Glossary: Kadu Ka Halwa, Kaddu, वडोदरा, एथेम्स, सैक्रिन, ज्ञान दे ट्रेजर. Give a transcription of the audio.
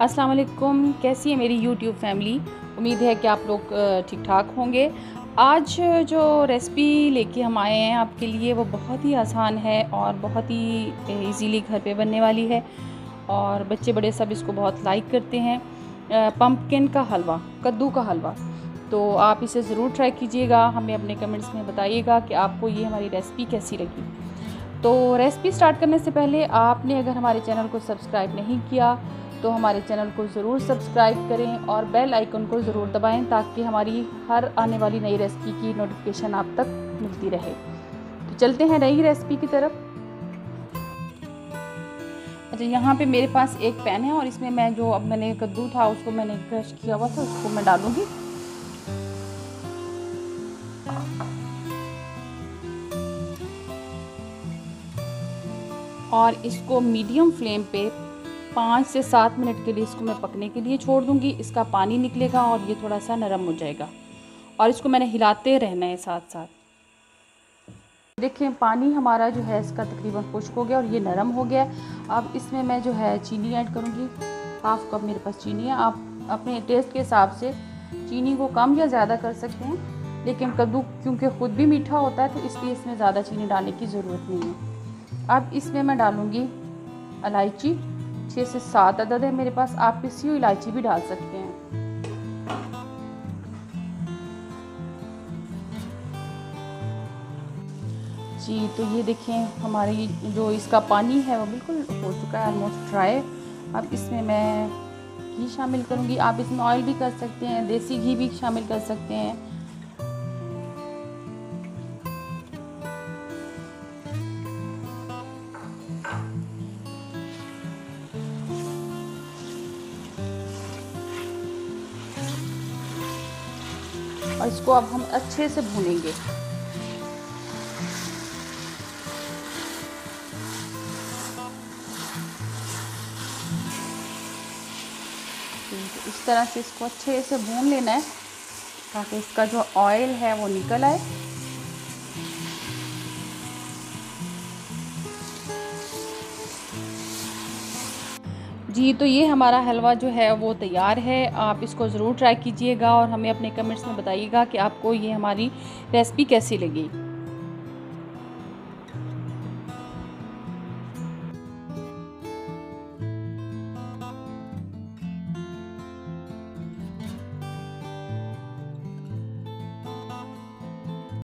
अस्सलाम वालेकुम, कैसी है मेरी YouTube फैमिली। उम्मीद है कि आप लोग ठीक ठाक होंगे। आज जो रेसिपी लेके हम आए हैं आपके लिए वो बहुत ही आसान है और बहुत ही इजीली घर पे बनने वाली है और बच्चे बड़े सब इसको बहुत लाइक करते हैं। पम्पकिन का हलवा, कद्दू का हलवा, तो आप इसे ज़रूर ट्राई कीजिएगा। हमें अपने कमेंट्स में बताइएगा कि आपको ये हमारी रेसिपी कैसी लगी। तो रेसिपी स्टार्ट करने से पहले आपने अगर हमारे चैनल को सब्सक्राइब नहीं किया तो हमारे चैनल को ज़रूर सब्सक्राइब करें और बेल आइकन को ज़रूर दबाएं ताकि हमारी हर आने वाली नई रेसिपी की नोटिफिकेशन आप तक मिलती रहे। तो चलते हैं नई रेसिपी की तरफ। अच्छा, यहाँ पे मेरे पास एक पैन है और इसमें मैं जो अब मैंने कद्दू था उसको मैंने क्रश किया हुआ था, उसको मैं डालूँगी। और इसको मीडियम फ्लेम पे 5 से 7 मिनट के लिए इसको मैं पकने के लिए छोड़ दूंगी। इसका पानी निकलेगा और ये थोड़ा सा नरम हो जाएगा और इसको मैंने हिलाते रहना है साथ साथ। देखिए पानी हमारा जो है इसका तकरीबन खुश्क हो गया और ये नरम हो गया। अब इसमें मैं जो है चीनी ऐड करूँगी। हाफ कप मेरे पास चीनी है। आप अपने टेस्ट के हिसाब से चीनी को कम या ज़्यादा कर सकते हैं, लेकिन कद्दू क्योंकि ख़ुद भी मीठा होता है तो इसलिए इसमें ज़्यादा चीनी डालने की ज़रूरत नहीं है। अब इसमें मैं डालूँगी इलायची, 6 से 7 अदद है मेरे पास। आप पिसी हुई इलायची भी डाल सकते हैं। जी तो ये देखें हमारी जो इसका पानी है वो बिल्कुल हो चुका है, ऑलमोस्ट ड्राई। अब इसमें मैं घी शामिल करूँगी। आप इसमें ऑयल भी कर सकते हैं, देसी घी भी शामिल कर सकते हैं। और इसको अब हम अच्छे से भूनेंगे। इस तरह से इसको अच्छे से भून लेना है ताकि इसका जो ऑयल है वो निकल आए। जी तो ये हमारा हलवा जो है वो तैयार है। आप इसको ज़रूर ट्राई कीजिएगा और हमें अपने कमेंट्स में बताइएगा कि आपको ये हमारी रेसिपी कैसी लगी।